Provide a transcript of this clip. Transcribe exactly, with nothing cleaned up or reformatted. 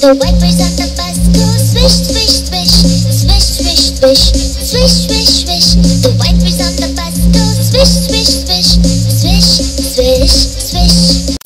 The wipers on the bus go swish, swish, swish, swish, swish, swish, swish, swish, swish. The wipers on the bus go swish, swish, swish, swish, swish, swish.